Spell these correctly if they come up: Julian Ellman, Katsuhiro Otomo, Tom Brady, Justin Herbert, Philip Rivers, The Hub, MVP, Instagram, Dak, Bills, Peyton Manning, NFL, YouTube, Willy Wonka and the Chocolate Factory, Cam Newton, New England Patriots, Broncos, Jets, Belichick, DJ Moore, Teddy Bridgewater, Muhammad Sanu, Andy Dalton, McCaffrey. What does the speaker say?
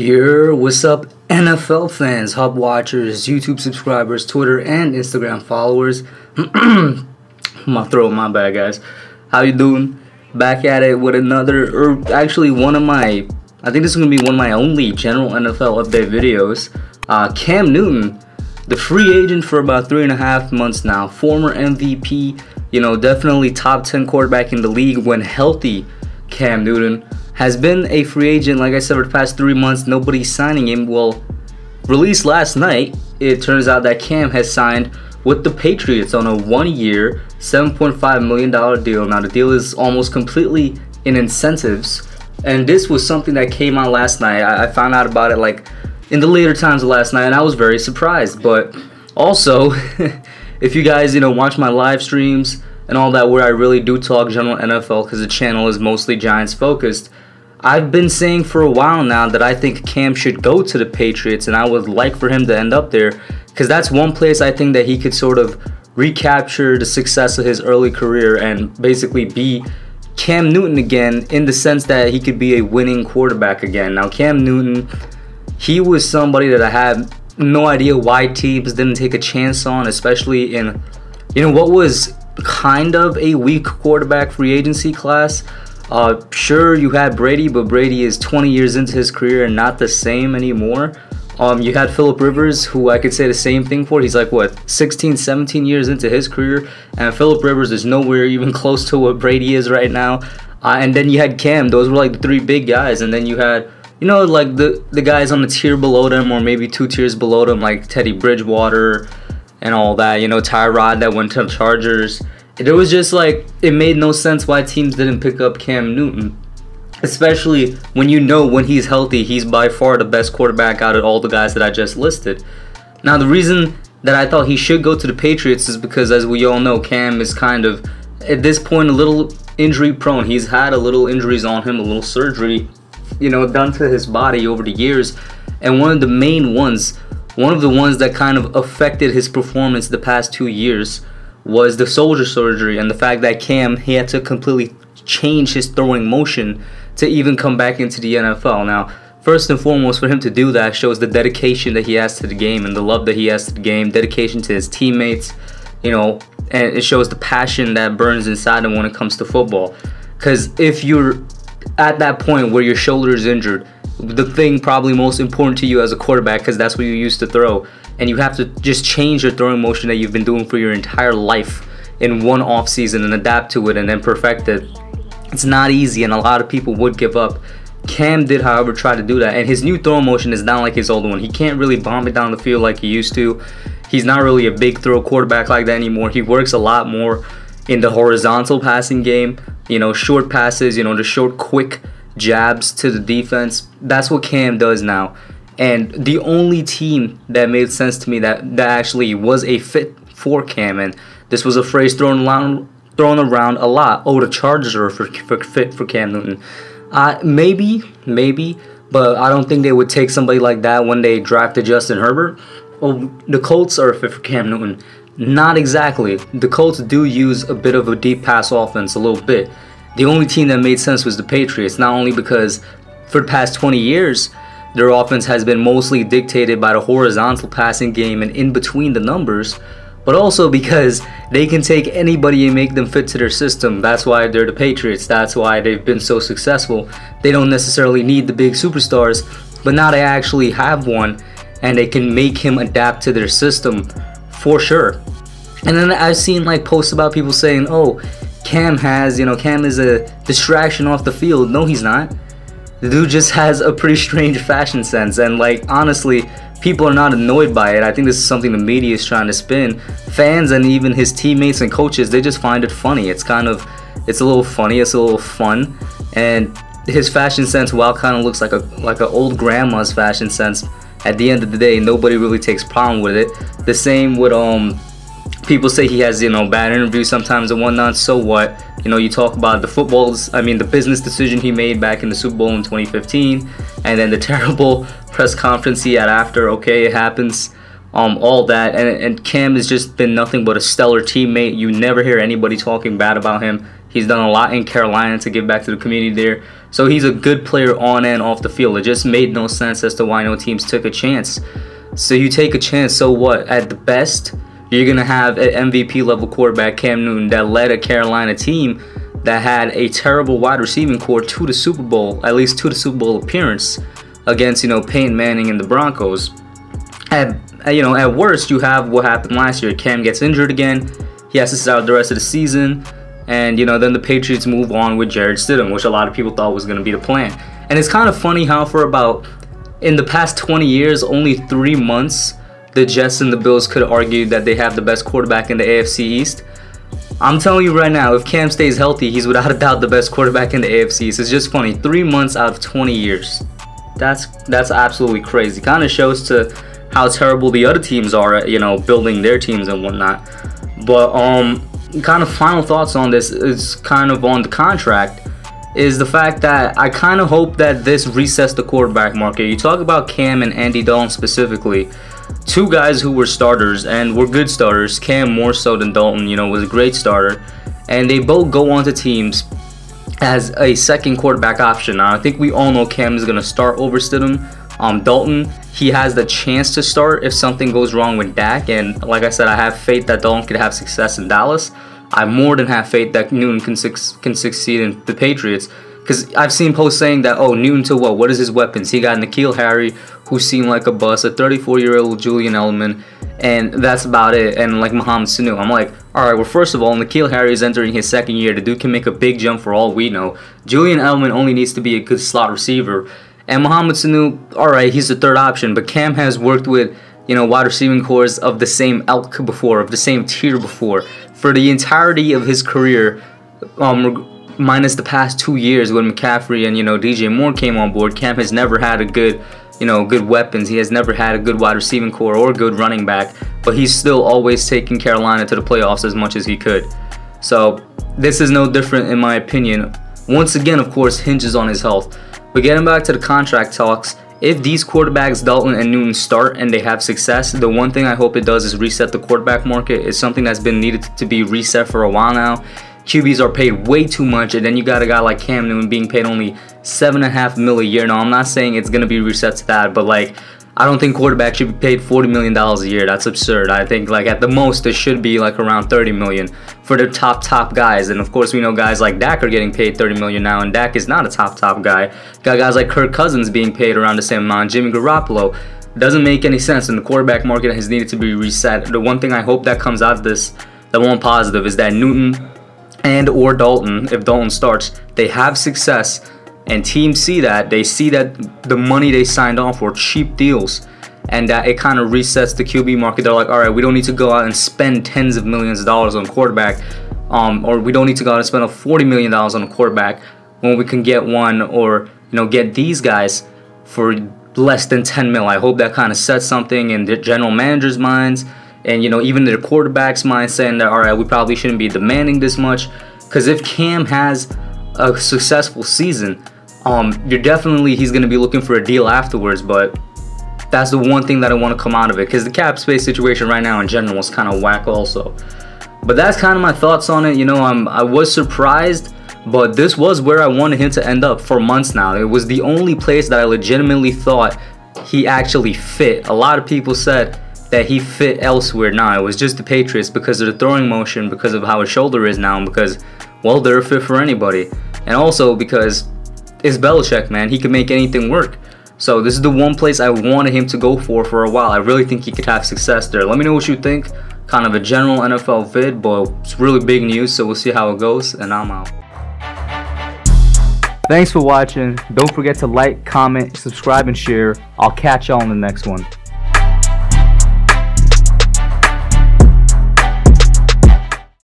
Yo, what's up NFL fans, Hub Watchers, YouTube subscribers, Twitter and Instagram followers. My throat, my bad guys. How you doing? Back at it with another, or actually one of my, I think this is going to be one of my only general NFL update videos. Cam Newton, the free agent for about 3.5 months now, former MVP, you know, definitely top 10 quarterback in the league when healthy. Cam Newton has been a free agent, like I said, for the past 3 months. Nobody's signing him. Well, released last night, it turns out that Cam has signed with the Patriots on a one-year, $7.5 million deal. Now, the deal is almost completely in incentives, and this was something that came out last night. I found out about it, like, in the later times of last night, and I was very surprised. But also, if you guys, you know, watch my live streams and all that, where I really do talk general NFL, because the channel is mostly Giants focused, I've been saying for a while now that I think Cam should go to the Patriots, and I would like for him to end up there, because that's one place I think that he could sort of recapture the success of his early career and basically be Cam Newton again, in the sense that he could be a winning quarterback again. Now, Cam Newton, he was somebody that I had no idea why teams didn't take a chance on, especially in, you know, what was kind of a weak quarterback free agency class. Sure, you had Brady, but Brady is 20 years into his career and not the same anymore. You had Philip Rivers, who I could say the same thing for. He's like, what, 16, 17 years into his career, and Philip Rivers is nowhere even close to what Brady is right now. And then you had Cam. Those were like the three big guys, and then you had, you know, like the guys on the tier below them, or maybe two tiers below them, like Teddy Bridgewater and all that, you know, Tyrod that went to the Chargers. It was just like, it made no sense why teams didn't pick up Cam Newton, especially when you know when he's healthy, he's by far the best quarterback out of all the guys that I just listed. Now, the reason that I thought he should go to the Patriots is because, as we all know, Cam is kind of, at this point, a little injury prone. He's had a little injuries on him, a little surgery, you know, done to his body over the years, and one of the main ones, one of the ones that kind of affected his performance the past 2 years, was the shoulder surgery and the fact that Cam, he had to completely change his throwing motion to even come back into the NFL. Now, first and foremost, for him to do that shows the dedication that he has to the game and the love that he has to the game, dedication to his teammates, you know, and it shows the passion that burns inside him when it comes to football. Because if you're at that point where your shoulder is injured, the thing probably most important to you as a quarterback, because that's what you used to throw, and you have to just change your throwing motion that you've been doing for your entire life in one off season and adapt to it and then perfect it. It's not easy, and a lot of people would give up. Cam did, however, try to do that, and his new throwing motion is not like his old one. He can't really bomb it down the field like he used to. He's not really a big throw quarterback like that anymore. He works a lot more in the horizontal passing game, you know, short passes, you know, the short quick jabs to the defense. That's what Cam does now, and the only team that made sense to me that actually was a fit for Cam, and this was a phrase thrown around a lot, oh, the Chargers are fit for Cam Newton. Maybe, but I don't think they would take somebody like that when they drafted Justin Herbert. Oh, the Colts are fit for Cam Newton. Not exactly. The Colts do use a bit of a deep pass offense, a little bit. The only team that made sense was the Patriots, not only because for the past 20 years, their offense has been mostly dictated by the horizontal passing game and in between the numbers, but also because they can take anybody and make them fit to their system. That's why they're the Patriots. That's why they've been so successful. They don't necessarily need the big superstars, but now they actually have one, and they can make him adapt to their system for sure. And then I've seen like posts about people saying, oh, Cam has, you know, Cam is a distraction off the field. No, he's not. The dude just has a pretty strange fashion sense, and like, honestly, people are not annoyed by it. I think this is something the media is trying to spin. Fans and even his teammates and coaches, they just find it funny. It's kind of, it's a little funny, it's a little fun, and his fashion sense, while kind of looks like an old grandma's fashion sense, at the end of the day, nobody really takes problem with it. The same with people say he has, you know, bad interviews sometimes and whatnot. So what? You know, you talk about the business decision he made back in the Super Bowl in 2015, and then the terrible press conference he had after. Okay, it happens. All that, and Cam has just been nothing but a stellar teammate. You never hear anybody talking bad about him. He's done a lot in Carolina to give back to the community there. So he's a good player on and off the field. It just made no sense as to why no teams took a chance. So you take a chance, so what? At the best, you're going to have an MVP level quarterback, Cam Newton, that led a Carolina team that had a terrible wide receiving core to the Super Bowl, at least to the Super Bowl appearance, against, Peyton Manning and the Broncos. At worst, you have what happened last year. Cam gets injured again. He has to sit out the rest of the season. And, then the Patriots move on with Jared Stidham, which a lot of people thought was going to be the plan. And it's kind of funny how for about, in the past 20 years, only 3 months, the Jets and the Bills could argue that they have the best quarterback in the AFC East. I'm telling you right now, if Cam stays healthy, he's without a doubt the best quarterback in the AFC East. It's just funny. 3 months out of 20 years. That's absolutely crazy. Kind of shows to how terrible the other teams are at, building their teams and whatnot. But, kind of final thoughts on this is kind of on the contract is the fact that I kind of hope that this resets the quarterback market. You talk about Cam and Andy Dalton specifically, two guys who were starters and were good starters. Cam more so than Dalton, was a great starter, and they both go on to teams as a second quarterback option. Now, I think we all know Cam is going to start over Stidham. Dalton, he has the chance to start if something goes wrong with Dak, and like I said, I have faith that Dalton could have success in Dallas. I more than have faith that Newton can succeed in the Patriots, because I've seen posts saying that, oh, Newton to what? What is his weapons? He got Nikhil Harry, who seemed like a bust, a 34-year-old Julian Ellman, and that's about it, and like Muhammad Sanu. I'm like, alright, well, first of all, Nikhil Harry is entering his second year. The dude can make a big jump for all we know. Julian Ellman only needs to be a good slot receiver. And Muhammad Sanu, alright, he's the third option, but Cam has worked with, wide receiving cores of the same ilk before, of the same tier before, for the entirety of his career, minus the past 2 years when McCaffrey and, DJ Moore came on board. Cam has never had a good, good weapons. He has never had a good wide receiving core or good running back, but he's still always taking Carolina to the playoffs as much as he could. So, this is no different in my opinion. Once again, of course, hinges on his health. But getting back to the contract talks, if these quarterbacks, Dalton and Newton, start and they have success, the one thing I hope it does is reset the quarterback market. It's something that's been needed to be reset for a while now. QBs are paid way too much, and then you got a guy like Cam Newton being paid only $7.5 million a year. Now, I'm not saying it's going to be reset to that, but like, I don't think quarterbacks should be paid $40 million a year. That's absurd. I think like at the most, it should be like around $30 million for the top guys. And of course, we know guys like Dak are getting paid $30 million now, and Dak is not a top guy. Got guys like Kirk Cousins being paid around the same amount. Jimmy Garoppolo doesn't make any sense, and the quarterback market has needed to be reset. The one thing I hope that comes out of this, the one positive, is that Newton and or Dalton, if Dalton starts, they have success. And teams see that, they see that the money they signed off were cheap deals, and that it kind of resets the QB market. They're like, all right, we don't need to go out and spend tens of millions of dollars on quarterback, or we don't need to go out and spend $40 million on a quarterback when we can get one or, get these guys for less than 10 mil. I hope that kind of sets something in the general manager's minds and, even their quarterback's mind, saying that, all right, we probably shouldn't be demanding this much. Because if Cam has a successful season, he's going to be looking for a deal afterwards. But that's the one thing that I want to come out of it, because the cap space situation right now in general is kind of whack also. But that's kind of my thoughts on it. I was surprised, but this was where I wanted him to end up for months now. It was the only place that I legitimately thought he actually fit. A lot of people said that he fit elsewhere. Now, it was just the Patriots because of the throwing motion, because of how his shoulder is now, and because, well, they're a fit for anybody, and also because it's Belichick, man. He can make anything work. So this is the one place I wanted him to go for a while. I really think he could have success there. Let me know what you think. Kind of a general NFL vid, but it's really big news, so we'll see how it goes, and I'm out. Thanks for watching. Don't forget to like, comment, subscribe, and share. I'll catch y'all in the next one.